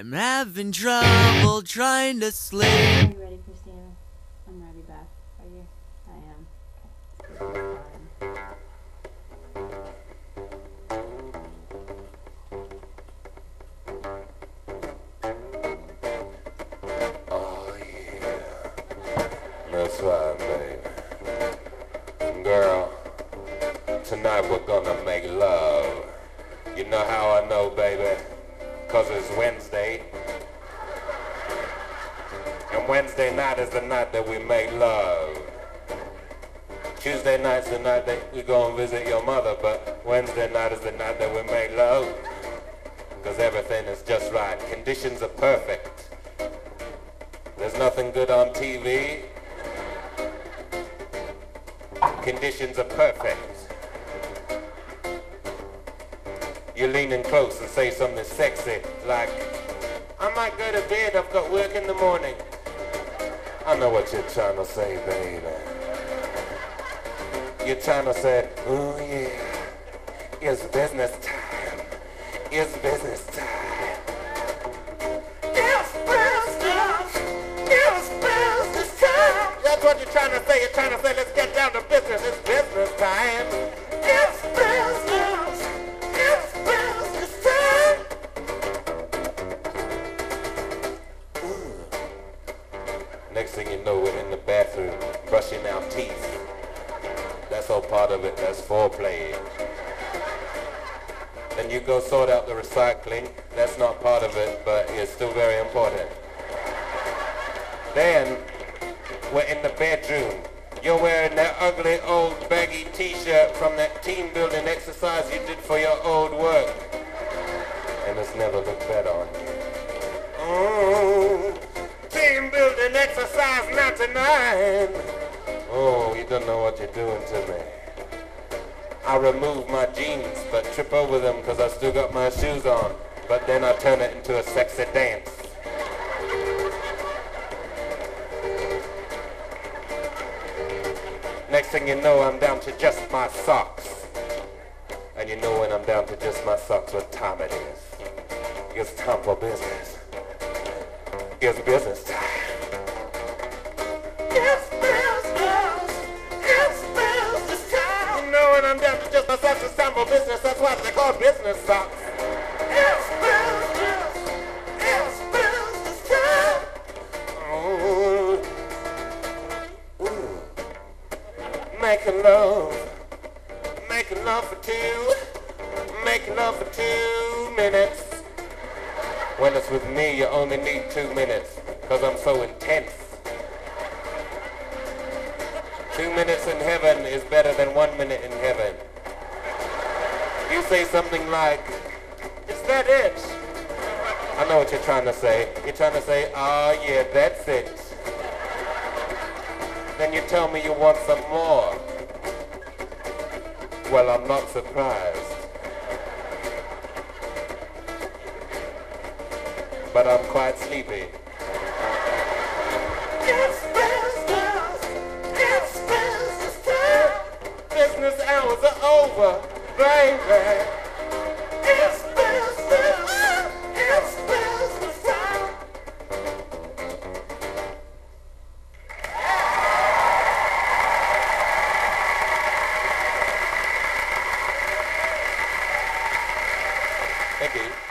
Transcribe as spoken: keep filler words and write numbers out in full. I'm having trouble trying to sleep. Are you ready, Christina? I'm ready, Beth. Are you? I am. Oh, yeah. That's right, baby. Girl, tonight we're gonna make love. You know how I know, baby? 'Cause it's Wednesday, and Wednesday night is the night that we make love. Tuesday night's the night that you go and visit your mother, but Wednesday night is the night that we make love. 'Cause everything is just right, conditions are perfect. There's nothing good on T V. Conditions are perfect. You lean in close and say something sexy, like, I might go to bed, I've got work in the morning. I know what you're trying to say, baby. You're trying to say, oh yeah, it's business time, it's business time. It's business, it's business time. That's what you're trying to say, you're trying to say, let's get down to business, it's business time. It's business. Next thing you know, we're in the bathroom, brushing our teeth. That's all part of it, that's foreplay. Then you go sort out the recycling. That's not part of it, but it's still very important. Then, we're in the bedroom. You're wearing that ugly old baggy t-shirt from that team building exercise you did for your old work. And it's never looked better on you. Oh. Team building exercise ninety-nine. Oh, you don't know what you're doing to me. I remove my jeans, but trip over them because I still got my shoes on. But then I turn it into a sexy dance. Next thing you know, I'm down to just my socks. And you know when I'm down to just my socks, what time it is. It's time for business. It's business time. It's business. It's business time. You know when I'm down to just my socks, it's time for business. That's why they call business socks. It's business. It's business time. Oh. Ooh. Making love. Making love for two. Making love for two minutes. When it's with me, you only need two minutes, because I'm so intense. Two minutes in heaven is better than one minute in heaven. You say something like, is that it? I know what you're trying to say. You're trying to say, ah, oh, yeah, that's it. Then you tell me you want some more. Well, I'm not surprised. But I'm quite sleepy. It's business. It's business time. Business hours are over, baby. It's business. It's business time. Thank you.